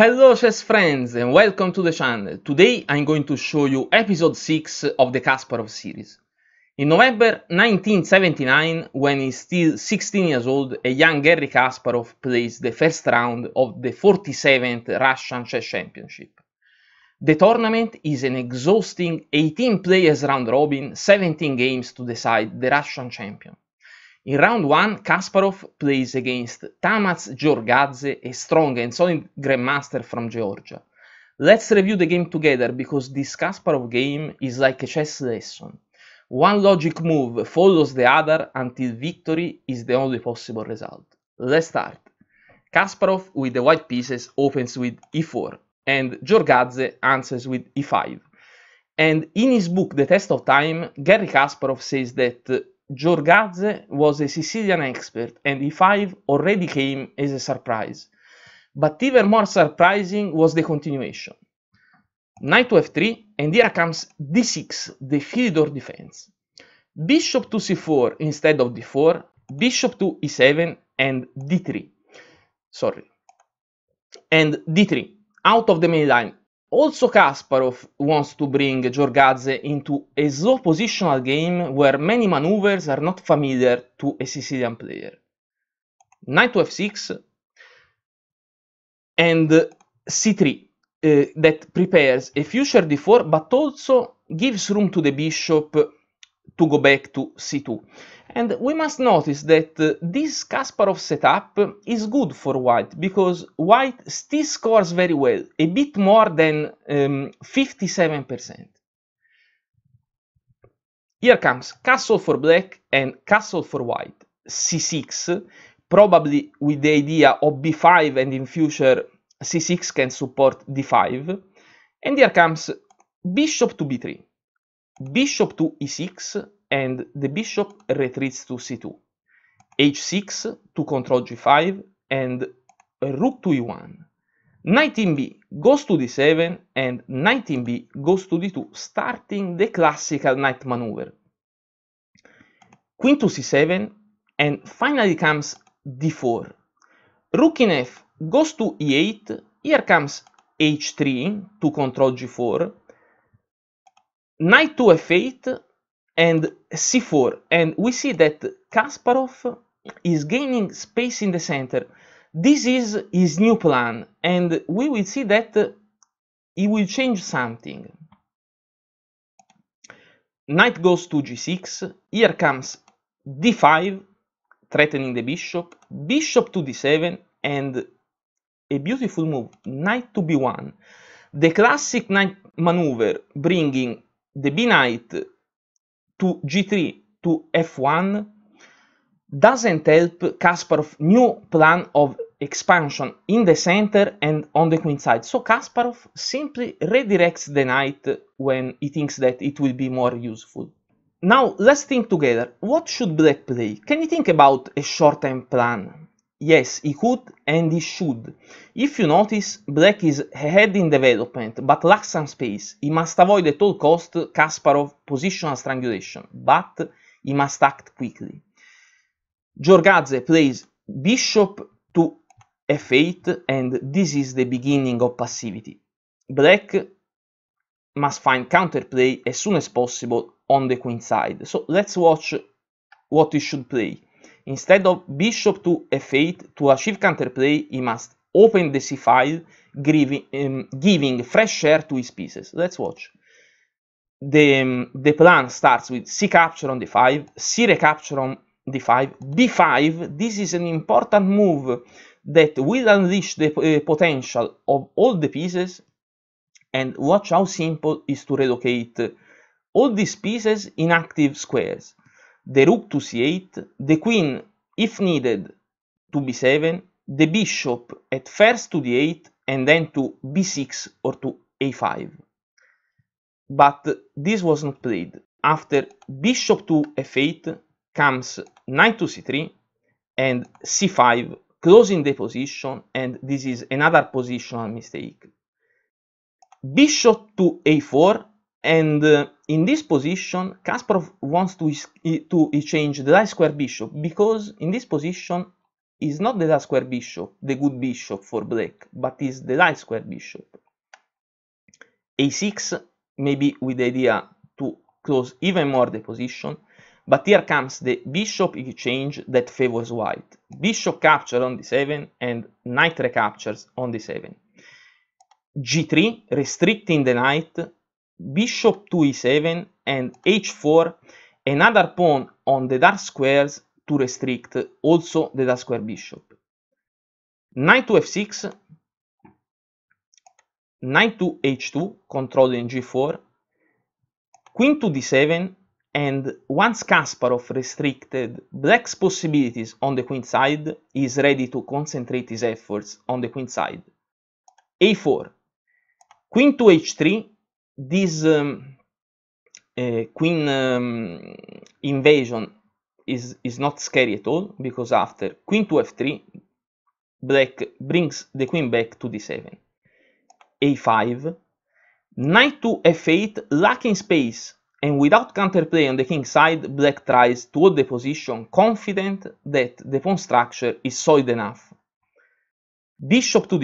Hello chess friends and welcome to the channel. Today I'm going to show you episode 6 of the Kasparov series. In November 1979, when he's still 16 years old, a young Garry Kasparov plays the first round of the 47th Russian Chess Championship. The tournament is an exhausting 18 players round robin, 17 games to decide the Russian champion. In round 1, Kasparov plays against Tamaz Giorgadze, a strong and solid grandmaster from Georgia. Let's review the game together, because this Kasparov game is like a chess lesson. One logic move follows the other until victory is the only possible result. Let's start. Kasparov with the white pieces opens with e4, and Giorgadze answers with e5. And in his book The Test of Time, Garry Kasparov says that Giorgadze was a Sicilian expert and e5 already came as a surprise. But even more surprising was the continuation. Knight to f3, and here comes d6, the Philidor defense. Bishop to c4 instead of d4, bishop to e7 and d3. And d3, out of the main line. Also, Kasparov wants to bring Giorgadze into a slow positional game where many maneuvers are not familiar to a Sicilian player. Knight to f6 and c3 that prepares a future d4 but also gives room to the bishop to go back to c2. And we must notice that this Kasparov setup is good for white, because white still scores very well, a bit more than 57%. Here comes castle for black and castle for white, c6, probably with the idea of b5, and in future c6 can support d5. And here comes bishop to b3, bishop to e6, and the bishop retreats to c2, h6 to control g5, and rook to e1. Knight in b goes to d7, and knight in b goes to d2, starting the classical knight maneuver. Queen to c7, and finally comes d4. Rook in f goes to e8, here comes h3 to control g4, knight to f8, and c4, and we see that Kasparov is gaining space in the center. This is his new plan, and we will see that he will change something. Knight goes to g6, here comes d5, threatening the bishop, bishop to d7, and a beautiful move, knight to b1. The classic knight maneuver, bringing the b-knight to g3 to f1 doesn't help Kasparov's new plan of expansion in the center and on the queen side. So Kasparov simply redirects the knight when he thinks that it will be more useful. Now let's think together. What should black play? Can you think about a short-term plan? Yes, he could and he should. If you notice, black is ahead in development, but lacks some space. He must avoid at all cost Kasparov's positional strangulation, but he must act quickly. Giorgadze plays bishop to f8, and this is the beginning of passivity. Black must find counterplay as soon as possible on the queen side. So let's watch what he should play. Instead of bishop to f8, to achieve counterplay, he must open the c-file, giving fresh air to his pieces. Let's watch. The plan starts with c-capture on d5, c-recapture on d5, b5. This is an important move that will unleash the potential of all the pieces. And watch how simple it is to relocate all these pieces in active squares. The rook to c8, the queen, if needed, to b7, the bishop at first to d8 and then to b6 or to a5. But this was not played. After bishop to f8 comes knight to c3 and c5, closing the position, and this is another positional mistake. Bishop to a4, and in this position Kasparov wants to exchange the light square bishop, because in this position Is not the dark square bishop the good bishop for black, but is the light square bishop. A6 maybe with the idea to close even more the position, but here comes the bishop exchange that favors white. Bishop capture on d7 and knight recaptures on d7. G3 restricting the knight, bishop to e7 and h4, another pawn on the dark squares to restrict also the dark square bishop. Knight to f6, knight to h2, controlling g4, queen to d7, and once Kasparov restricted black's possibilities on the queen side, he is ready to concentrate his efforts on the queen side. a4, queen to h3, this queen invasion is not scary at all, because after queen to f3, black brings the queen back to d7. a5, knight to f8, lacking space, and without counterplay on the king side, black tries to hold the position confident that the pawn structure is solid enough. Bishop to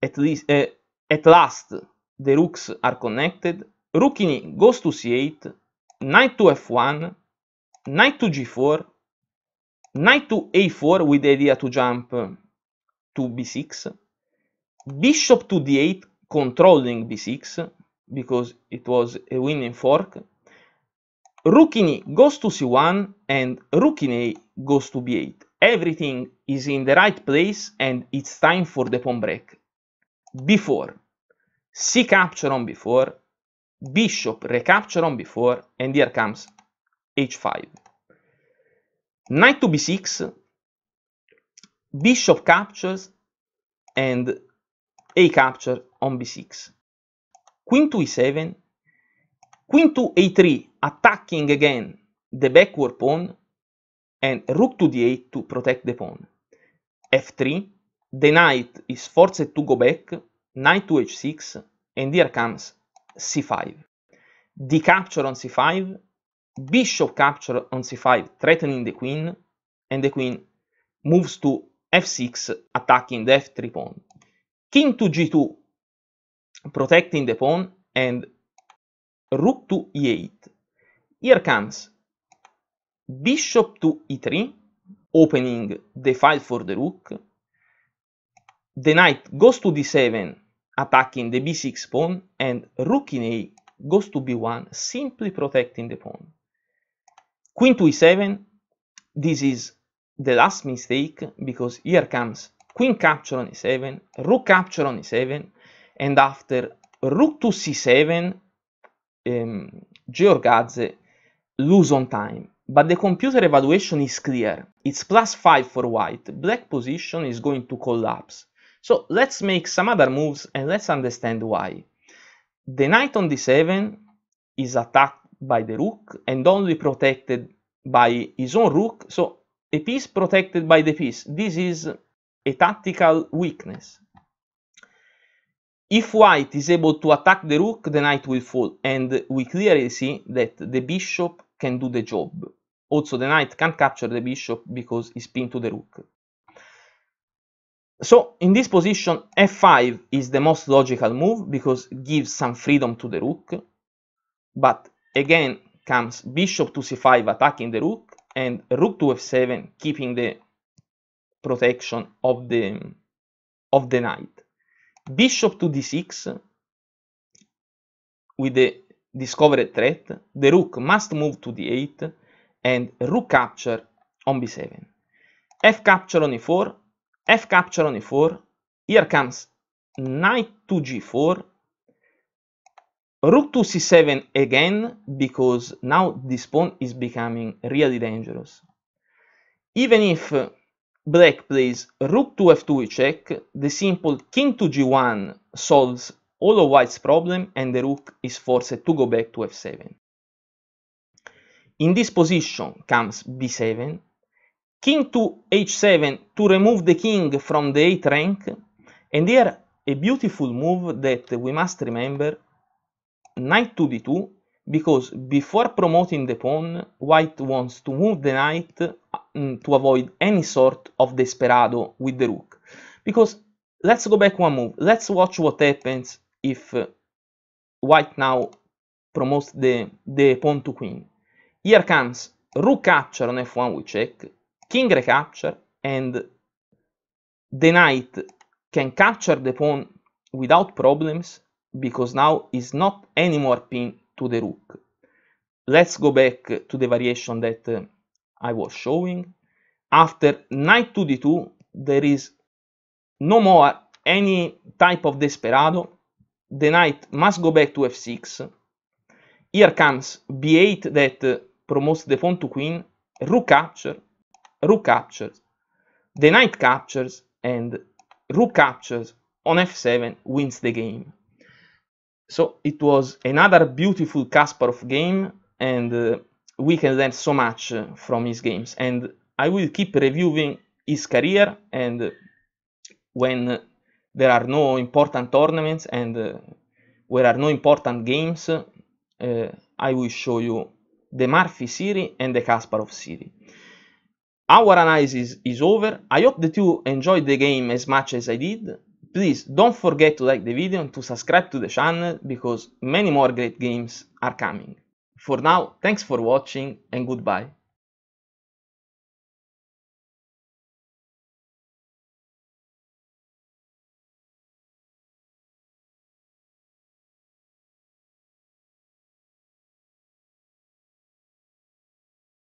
d2, at last the rooks are connected, rook in goes to c8, knight to f1, knight to g4, knight to a4 with the idea to jump to b6, bishop to d8 controlling b6 because it was a winning fork, rook in e goes to c1 and rook in a goes to b8. Everything is in the right place and it's time for the pawn break. b4, c capture on b4, bishop recapture on b4, and here comes h5. Knight to b6, bishop captures, and a capture on b6. Queen to e7, queen to a3, attacking again the backward pawn, and rook to d8 to protect the pawn. f3, the knight is forced to go back, knight to h6, and here comes c5. D capture on c5, bishop capture on c5, threatening the queen, and the queen moves to f6, attacking the f3 pawn. King to g2, protecting the pawn, and rook to e8. Here comes bishop to e3, opening the file for the rook. The knight goes to d7, attacking the b6 pawn, and rook in a goes to b1, simply protecting the pawn. Queen to e7, this is the last mistake, because here comes queen capture on e7, rook capture on e7, and after rook to c7, Giorgadze lose on time. But the computer evaluation is clear. It's +5 for white. Black position is going to collapse. So let's make some other moves and let's understand why. The knight on d7 is attacked by the rook and only protected by his own rook, so a piece protected by the piece. This is a tactical weakness. If white is able to attack the rook, the knight will fall, and we clearly see that the bishop can do the job. Also, the knight can't capture the bishop because he's pinned to the rook. So in this position, f5 is the most logical move because it gives some freedom to the rook. But again comes bishop to c5, attacking the rook, and rook to f7, keeping the protection of the knight. Bishop to d6 with the discovered threat, the rook must move to d8, and rook capture on b7. F capture on e4, f capture on e4, here comes knight to g4, rook to c7 again, because now this pawn is becoming really dangerous. Even if black plays rook to f2 check, the simple king to g1 solves all of white's problem, and the rook is forced to go back to f7. In this position comes b7, king to h7 to remove the king from the 8th rank, and here a beautiful move that we must remember, knight to d2, because before promoting the pawn, white wants to move the knight to avoid any sort of desperado with the rook. Because let's go back one move. Let's watch what happens if white now promotes the pawn to queen. Here comes rook capture on f1 we check, king recapture, and the knight can capture the pawn without problems because now is not any more pinned to the rook. Let's go back to the variation that I was showing. After knight to d2 there is no more any type of desperado. The knight must go back to f6. Here comes b8 that promotes the pawn to queen, rook captures, the knight captures, and rook captures on f7 wins the game. So it was another beautiful Kasparov game, and we can learn so much from his games, and I will keep reviewing his career, and when there are no important tournaments and where are no important games, I will show you the Murphy series and the Kasparov series. Our analysis is over. I hope that you enjoyed the game as much as I did. Please don't forget to like the video and to subscribe to the channel, because many more great games are coming. For now, thanks for watching and goodbye.